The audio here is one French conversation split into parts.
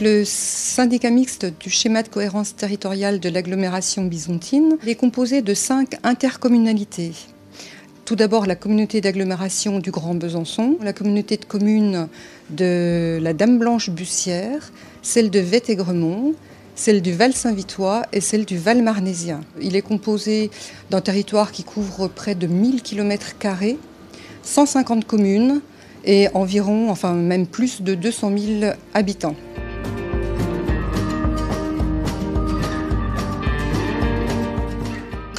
donc le syndicat mixte du schéma de cohérence territoriale de l'agglomération bisontine est composé de 5 intercommunalités. Tout d'abord la communauté d'agglomération du Grand Besançon, la communauté de communes de la Dame Blanche Bussière, celle de Vaîtes-Aigremont, celle du Val-Saint-Vitois et celle du Val-Marnésien. Il est composé d'un territoire qui couvre près de 1000 km², 150 communes et environ, enfin même plus de 200 000 habitants.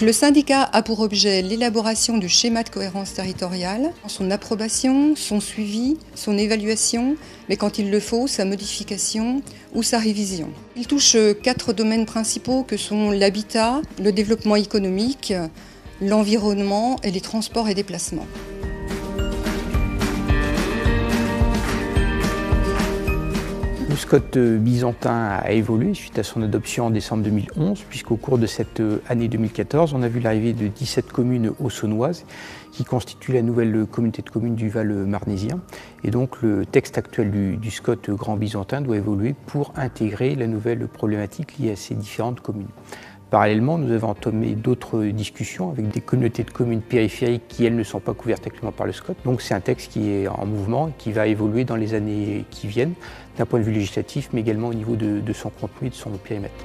Le syndicat a pour objet l'élaboration du schéma de cohérence territoriale, son approbation, son suivi, son évaluation, mais quand il le faut, sa modification ou sa révision. Il touche 4 domaines principaux que sont l'habitat, le développement économique, l'environnement et les transports et déplacements. Le SCOT byzantin a évolué suite à son adoption en décembre 2011, puisqu'au cours de cette année 2014, on a vu l'arrivée de 17 communes haut-saônoises qui constituent la nouvelle communauté de communes du Val-Marnésien. Et donc le texte actuel du SCOT grand byzantin doit évoluer pour intégrer la nouvelle problématique liée à ces différentes communes. Parallèlement, nous avons entamé d'autres discussions avec des communautés de communes périphériques qui, elles, ne sont pas couvertes actuellement par le SCOT. Donc c'est un texte qui est en mouvement et qui va évoluer dans les années qui viennent, d'un point de vue législatif, mais également au niveau de son contenu et de son périmètre.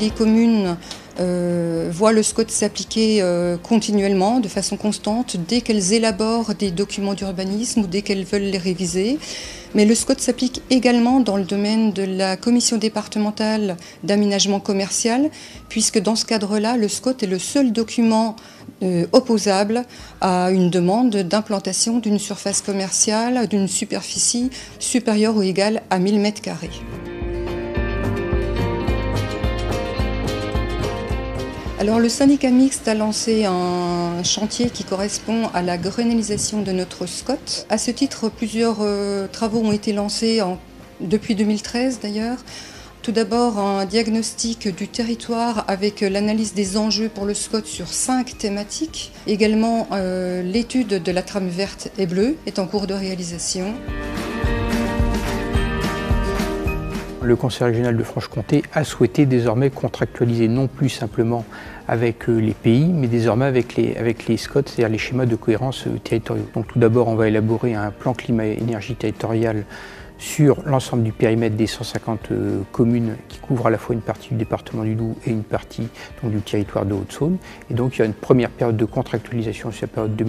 Les communes voient le SCOT s'appliquer continuellement, de façon constante, dès qu'elles élaborent des documents d'urbanisme ou dès qu'elles veulent les réviser. Mais le SCOT s'applique également dans le domaine de la commission départementale d'aménagement commercial, puisque dans ce cadre-là, le SCOT est le seul document opposable à une demande d'implantation d'une surface commerciale, d'une superficie supérieure ou égale à 1000 m². Alors le syndicat mixte a lancé un chantier qui correspond à la grenelisation de notre SCOT. À ce titre, plusieurs travaux ont été lancés depuis 2013 d'ailleurs. Tout d'abord, un diagnostic du territoire avec l'analyse des enjeux pour le SCOT sur 5 thématiques. Également, l'étude de la trame verte et bleue est en cours de réalisation. Le Conseil régional de Franche-Comté a souhaité désormais contractualiser non plus simplement avec les pays, mais désormais avec les SCOT, c'est-à-dire les schémas de cohérence territoriaux. Donc tout d'abord, on va élaborer un plan climat-énergie territorial sur l'ensemble du périmètre des 150 communes qui couvrent à la fois une partie du département du Doubs et une partie donc, du territoire de Haute-Saône. Et donc il y a une première période de contractualisation sur la période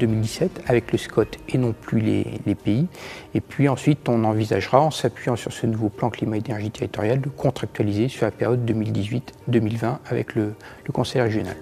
2015-2017 avec le SCOT et non plus les pays. Et puis ensuite on envisagera, en s'appuyant sur ce nouveau plan climat-énergie territoriale, de contractualiser sur la période 2018-2020 avec le Conseil régional.